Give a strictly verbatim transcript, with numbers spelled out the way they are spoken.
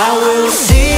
I will see.